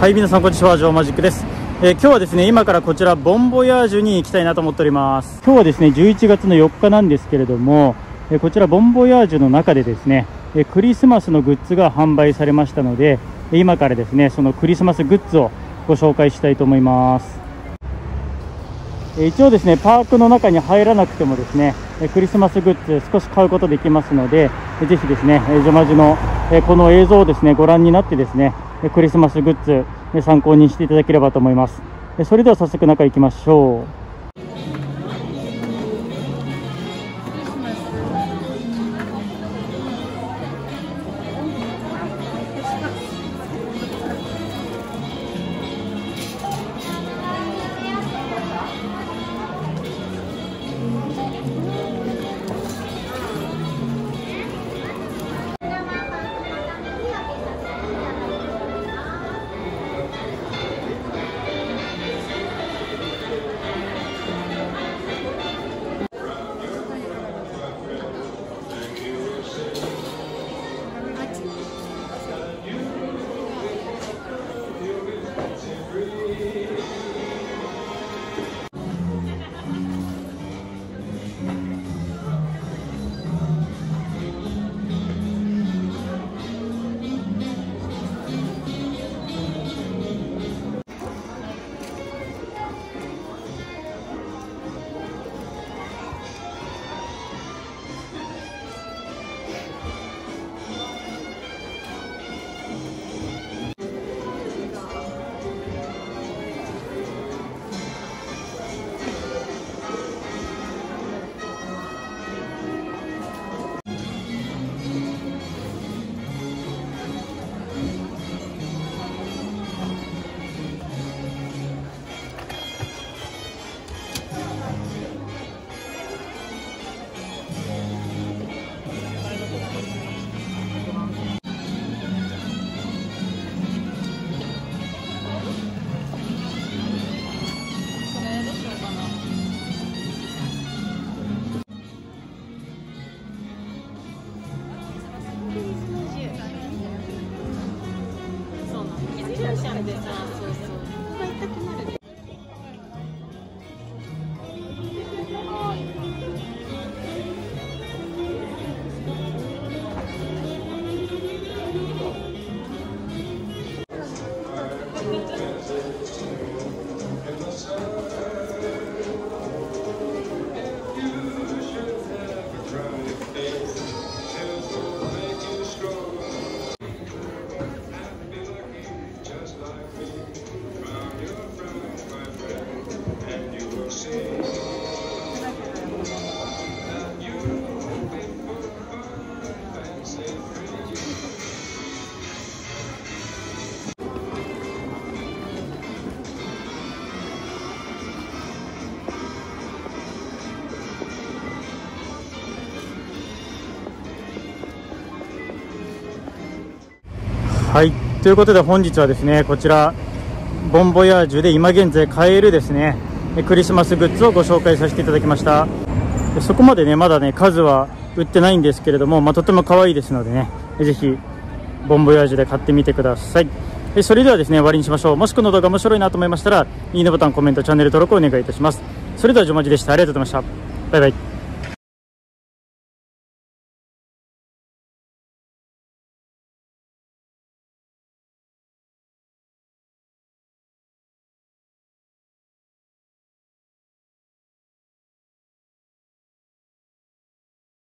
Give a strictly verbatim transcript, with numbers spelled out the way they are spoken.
はい、皆さんこんにちは、ジョーマジックです。えー、今日はですね、今からこちらボンボヤージュに行きたいなと思っております。今日はですね、じゅういちがつのよっかなんですけれども、えー、こちらボンボヤージュの中でですね、えー、クリスマスのグッズが販売されましたので、今からですね、そのクリスマスグッズをご紹介したいと思います。えー、一応ですね、パークの中に入らなくてもですね、クリスマスグッズ少し買うことできますので、ぜひですね、ジョマジのこの映像をですね、ご覧になってですね、クリスマスグッズ参考にしていただければと思います。それでは早速中行きましょう。はい、ということで本日はですね、こちらボンボヤージュで今現在買えるですね、クリスマスグッズをご紹介させていただきました。そこまでね、まだね数は売ってないんですけれども、まあ、とても可愛いですのでね、ぜひボンボヤージュで買ってみてください。それではですね、終わりにしましょう。もしこの動画面白いなと思いましたら、いいねボタン、コメント、チャンネル登録をお願いいたします。それではジョマジでした。ありがとうございました。バイバイ。